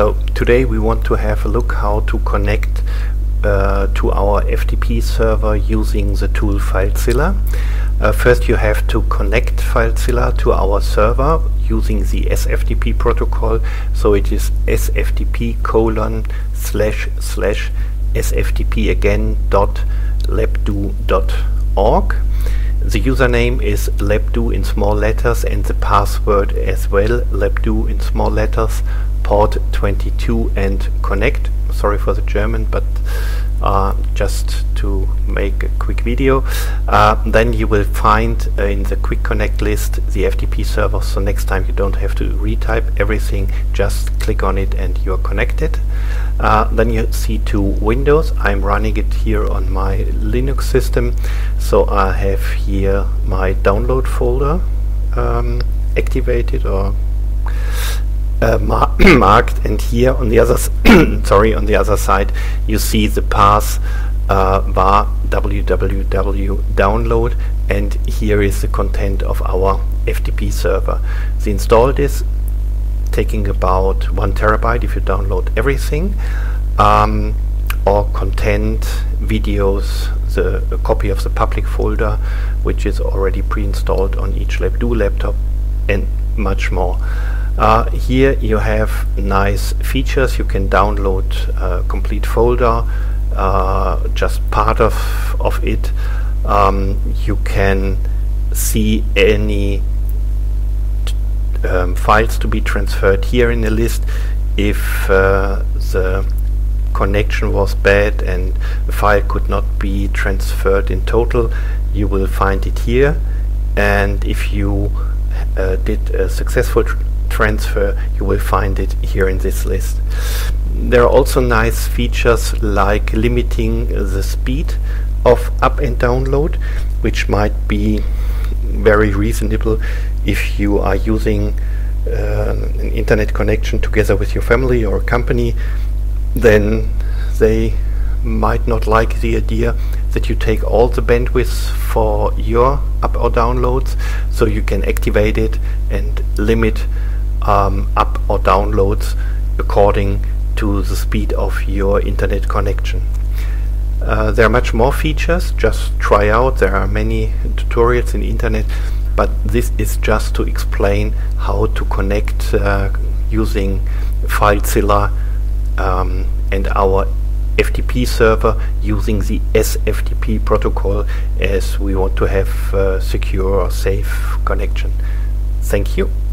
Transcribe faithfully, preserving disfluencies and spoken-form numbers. So today we want to have a look how to connect uh, to our F T P server using the tool FileZilla. Uh, first you have to connect FileZilla to our server using the S F T P protocol, so it is S F T P colon slash slash S F T P again dot labdoo dot org. The username is labdoo in small letters and the password as well labdoo in small letters, port twenty-two and connect. Sorry for the German, but uh, just to make a quick video. Uh, then you will find uh, in the quick connect list the F T P server, so next time you don't have to retype everything, just click on it and you are connected. Uh, then you see two windows. I'm running it here on my Linux system, so I have here my download folder um, activated or Uh, mar marked, and here on the other sorry on the other side you see the path uh, var www download, and here is the content of our F T P server. The install is taking about one terabyte if you download everything, um, or content, videos, the a copy of the public folder which is already pre-installed on each Labdoo laptop, and much more. Uh, here you have nice features. You can download a complete folder, uh, just part of, of it. Um, you can see any t um, files to be transferred here in the list. If uh, the connection was bad and the file could not be transferred in total, you will find it here. And if you uh, did a successful tr transfer, you will find it here in this list. There are also nice features like limiting the speed of up and download, which might be very reasonable if you are using uh, an internet connection together with your family or company. Then they might not like the idea that you take all the bandwidth for your up or downloads, so you can activate it and limit Um, up or downloads according to the speed of your internet connection. Uh, there are much more features, just try out. There are many tutorials in the internet, but this is just to explain how to connect uh, using FileZilla um, and our F T P server using the S F T P protocol, as we want to have a secure or safe connection. Thank you.